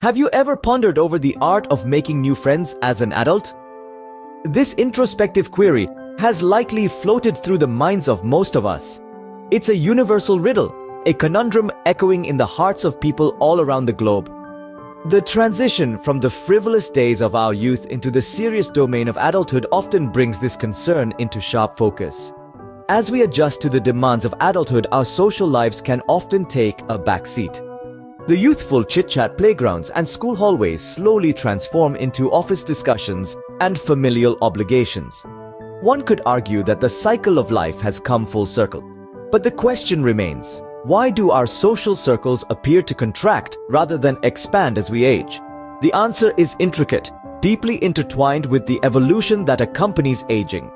Have you ever pondered over the art of making new friends as an adult? This introspective query has likely floated through the minds of most of us. It's a universal riddle, a conundrum echoing in the hearts of people all around the globe. The transition from the frivolous days of our youth into the serious domain of adulthood often brings this concern into sharp focus. As we adjust to the demands of adulthood, our social lives can often take a backseat. The youthful chit-chat playgrounds and school hallways slowly transform into office discussions and familial obligations. One could argue that the cycle of life has come full circle. But the question remains, why do our social circles appear to contract rather than expand as we age? The answer is intricate, deeply intertwined with the evolution that accompanies aging.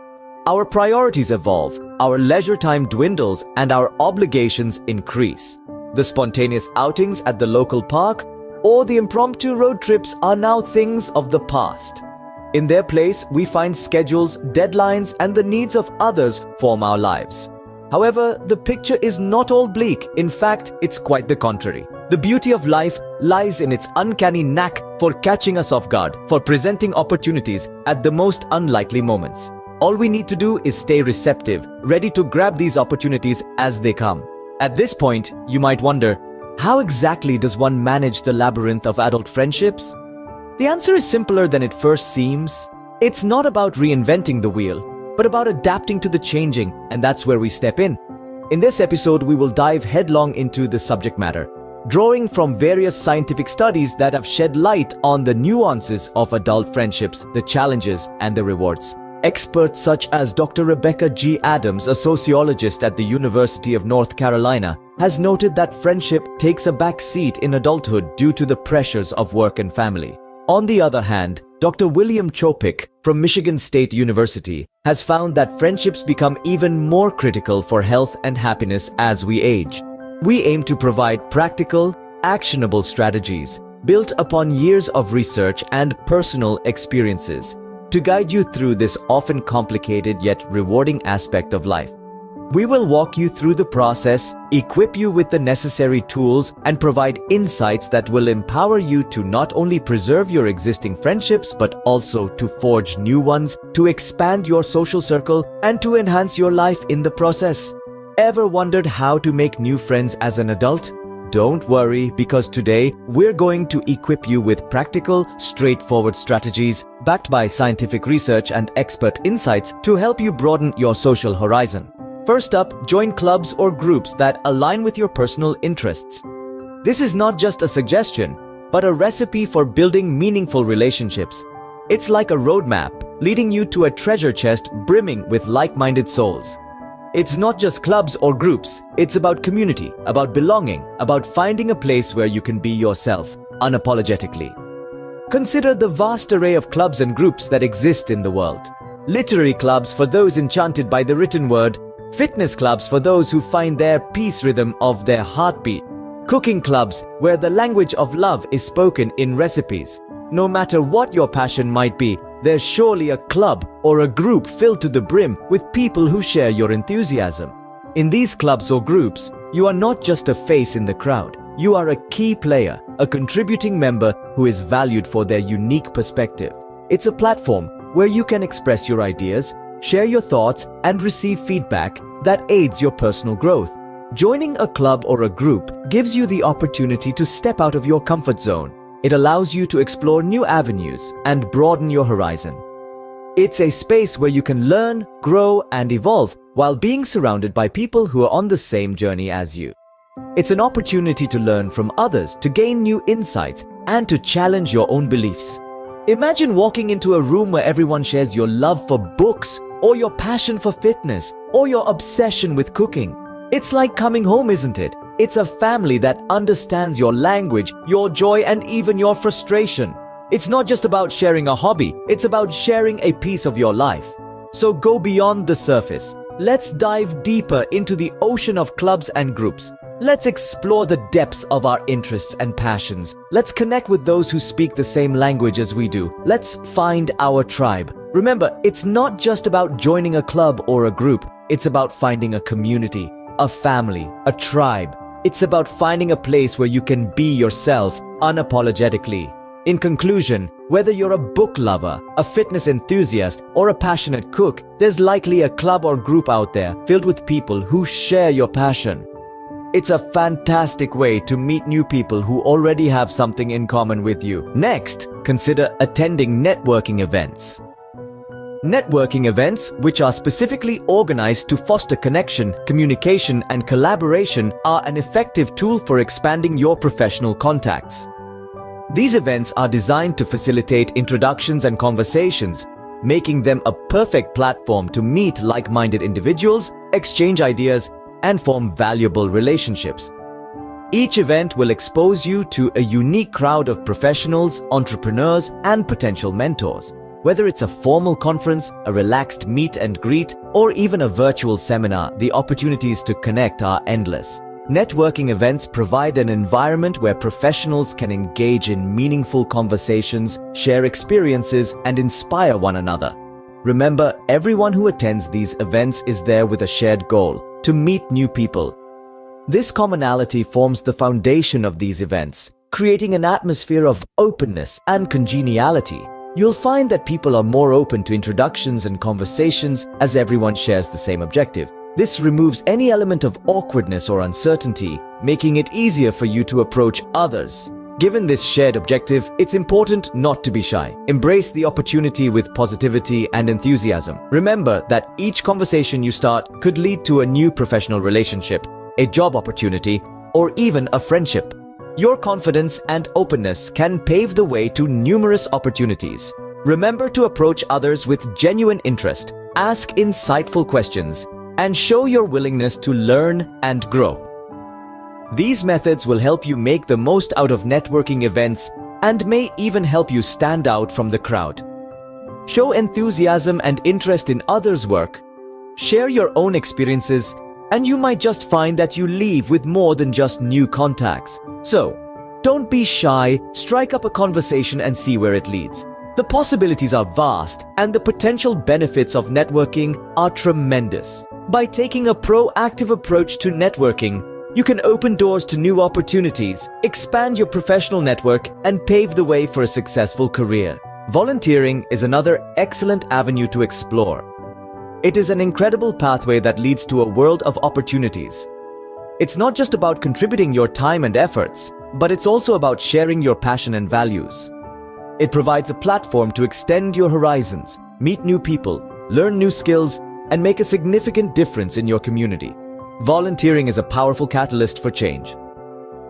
Our priorities evolve, our leisure time dwindles, and our obligations increase. The spontaneous outings at the local park or the impromptu road trips are now things of the past. In their place, we find schedules, deadlines, and the needs of others form our lives. However, the picture is not all bleak. In fact, it's quite the contrary. The beauty of life lies in its uncanny knack for catching us off guard, for presenting opportunities at the most unlikely moments. All we need to do is stay receptive, ready to grab these opportunities as they come. At this point, you might wonder, how exactly does one manage the labyrinth of adult friendships? The answer is simpler than it first seems. It's not about reinventing the wheel, but about adapting to the changing, and that's where we step in. In this episode, we will dive headlong into the subject matter, drawing from various scientific studies that have shed light on the nuances of adult friendships, the challenges, and the rewards. Experts such as Dr. Rebecca G. Adams, a sociologist at the University of North Carolina, has noted that friendship takes a back seat in adulthood due to the pressures of work and family. On the other hand, Dr. William Chopik from Michigan State University has found that friendships become even more critical for health and happiness as we age. We aim to provide practical, actionable strategies built upon years of research and personal experiences to guide you through this often complicated yet rewarding aspect of life. We will walk you through the process, equip you with the necessary tools, and provide insights that will empower you to not only preserve your existing friendships, but also to forge new ones, to expand your social circle, and to enhance your life in the process. Ever wondered how to make new friends as an adult? Don't worry, because today we're going to equip you with practical, straightforward strategies backed by scientific research and expert insights to help you broaden your social horizon. First up, join clubs or groups that align with your personal interests. This is not just a suggestion, but a recipe for building meaningful relationships. It's like a roadmap leading you to a treasure chest brimming with like-minded souls. It's not just clubs or groups, it's about community, about belonging, about finding a place where you can be yourself, unapologetically. Consider the vast array of clubs and groups that exist in the world. Literary clubs for those enchanted by the written word, fitness clubs for those who find their peace rhythm of their heartbeat, cooking clubs where the language of love is spoken in recipes. No matter what your passion might be, there's surely a club or a group filled to the brim with people who share your enthusiasm. In these clubs or groups, you are not just a face in the crowd. You are a key player, a contributing member who is valued for their unique perspective. It's a platform where you can express your ideas, share your thoughts, and receive feedback that aids your personal growth. Joining a club or a group gives you the opportunity to step out of your comfort zone. It allows you to explore new avenues and broaden your horizon. It's a space where you can learn, grow, and evolve while being surrounded by people who are on the same journey as you. It's an opportunity to learn from others, to gain new insights, and to challenge your own beliefs. Imagine walking into a room where everyone shares your love for books, or your passion for fitness, or your obsession with cooking. It's like coming home, isn't it? It's a family that understands your language, your joy, and even your frustration. It's not just about sharing a hobby, it's about sharing a piece of your life. So go beyond the surface. Let's dive deeper into the ocean of clubs and groups. Let's explore the depths of our interests and passions. Let's connect with those who speak the same language as we do. Let's find our tribe. Remember, it's not just about joining a club or a group. It's about finding a community, a family, a tribe. It's about finding a place where you can be yourself, unapologetically. In conclusion, whether you're a book lover, a fitness enthusiast, or a passionate cook, there's likely a club or group out there filled with people who share your passion. It's a fantastic way to meet new people who already have something in common with you. Next, consider attending networking events. Networking events, which are specifically organized to foster connection, communication, and collaboration, are an effective tool for expanding your professional contacts. These events are designed to facilitate introductions and conversations, making them a perfect platform to meet like-minded individuals, exchange ideas, and form valuable relationships. Each event will expose you to a unique crowd of professionals, entrepreneurs, and potential mentors. Whether it's a formal conference, a relaxed meet and greet, or even a virtual seminar, the opportunities to connect are endless. Networking events provide an environment where professionals can engage in meaningful conversations, share experiences, and inspire one another. Remember, everyone who attends these events is there with a shared goal: to meet new people. This commonality forms the foundation of these events, creating an atmosphere of openness and congeniality. You'll find that people are more open to introductions and conversations as everyone shares the same objective. This removes any element of awkwardness or uncertainty, making it easier for you to approach others. Given this shared objective, it's important not to be shy. Embrace the opportunity with positivity and enthusiasm. Remember that each conversation you start could lead to a new professional relationship, a job opportunity, or even a friendship. Your confidence and openness can pave the way to numerous opportunities. Remember to approach others with genuine interest, ask insightful questions, and show your willingness to learn and grow. These methods will help you make the most out of networking events and may even help you stand out from the crowd. Show enthusiasm and interest in others' work, share your own experiences, and you might just find that you leave with more than just new contacts. So, don't be shy, strike up a conversation and see where it leads. The possibilities are vast, and the potential benefits of networking are tremendous. By taking a proactive approach to networking, you can open doors to new opportunities, expand your professional network, and pave the way for a successful career. Volunteering is another excellent avenue to explore. It is an incredible pathway that leads to a world of opportunities. It's not just about contributing your time and efforts, but it's also about sharing your passion and values. It provides a platform to extend your horizons, meet new people, learn new skills, and make a significant difference in your community. Volunteering is a powerful catalyst for change.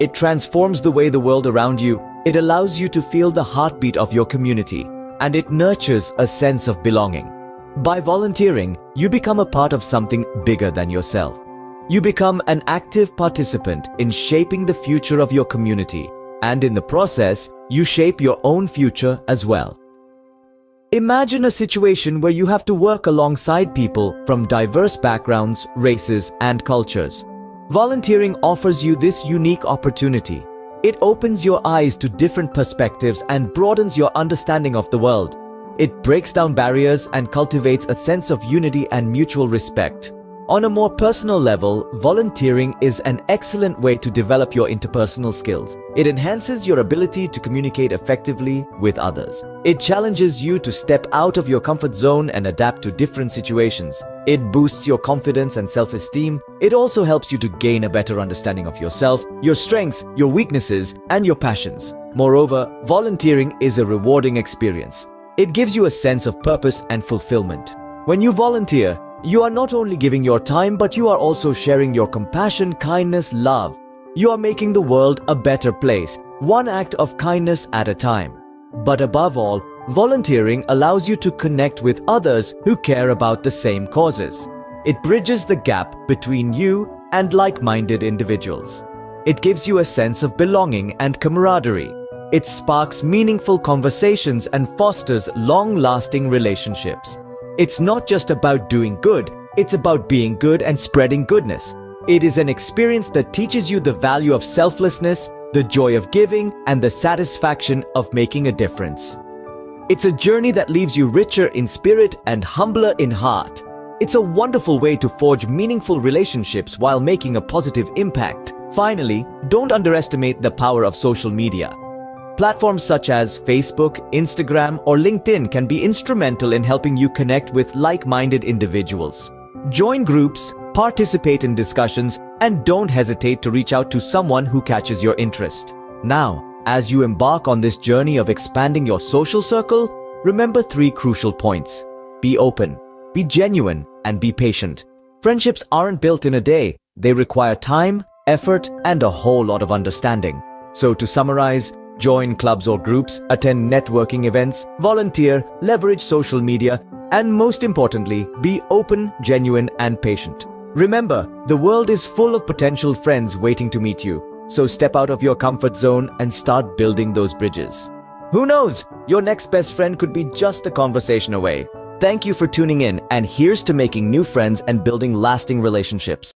It transforms the way the world around you, it allows you to feel the heartbeat of your community, and it nurtures a sense of belonging. By volunteering, you become a part of something bigger than yourself. You become an active participant in shaping the future of your community, and in the process, you shape your own future as well. Imagine a situation where you have to work alongside people from diverse backgrounds, races, and cultures. Volunteering offers you this unique opportunity. It opens your eyes to different perspectives and broadens your understanding of the world. It breaks down barriers and cultivates a sense of unity and mutual respect. On a more personal level, volunteering is an excellent way to develop your interpersonal skills. It enhances your ability to communicate effectively with others. It challenges you to step out of your comfort zone and adapt to different situations. It boosts your confidence and self-esteem. It also helps you to gain a better understanding of yourself, your strengths, your weaknesses, and your passions. Moreover, volunteering is a rewarding experience. It gives you a sense of purpose and fulfillment. When you volunteer, you are not only giving your time, but you are also sharing your compassion, kindness, love. You are making the world a better place, one act of kindness at a time. But above all, volunteering allows you to connect with others who care about the same causes. It bridges the gap between you and like-minded individuals. It gives you a sense of belonging and camaraderie. It sparks meaningful conversations and fosters long-lasting relationships. It's not just about doing good, it's about being good and spreading goodness. It is an experience that teaches you the value of selflessness, the joy of giving, and the satisfaction of making a difference. It's a journey that leaves you richer in spirit and humbler in heart. It's a wonderful way to forge meaningful relationships while making a positive impact. Finally, don't underestimate the power of social media. Platforms such as Facebook, Instagram, or LinkedIn can be instrumental in helping you connect with like-minded individuals. Join groups, participate in discussions, and don't hesitate to reach out to someone who catches your interest. Now, as you embark on this journey of expanding your social circle, remember three crucial points. Be open, be genuine, and be patient. Friendships aren't built in a day. They require time, effort, and a whole lot of understanding. So to summarize, join clubs or groups, attend networking events, volunteer, leverage social media, and most importantly, be open, genuine, and patient. Remember, the world is full of potential friends waiting to meet you. So step out of your comfort zone and start building those bridges. Who knows? Your next best friend could be just a conversation away. Thank you for tuning in, and here's to making new friends and building lasting relationships.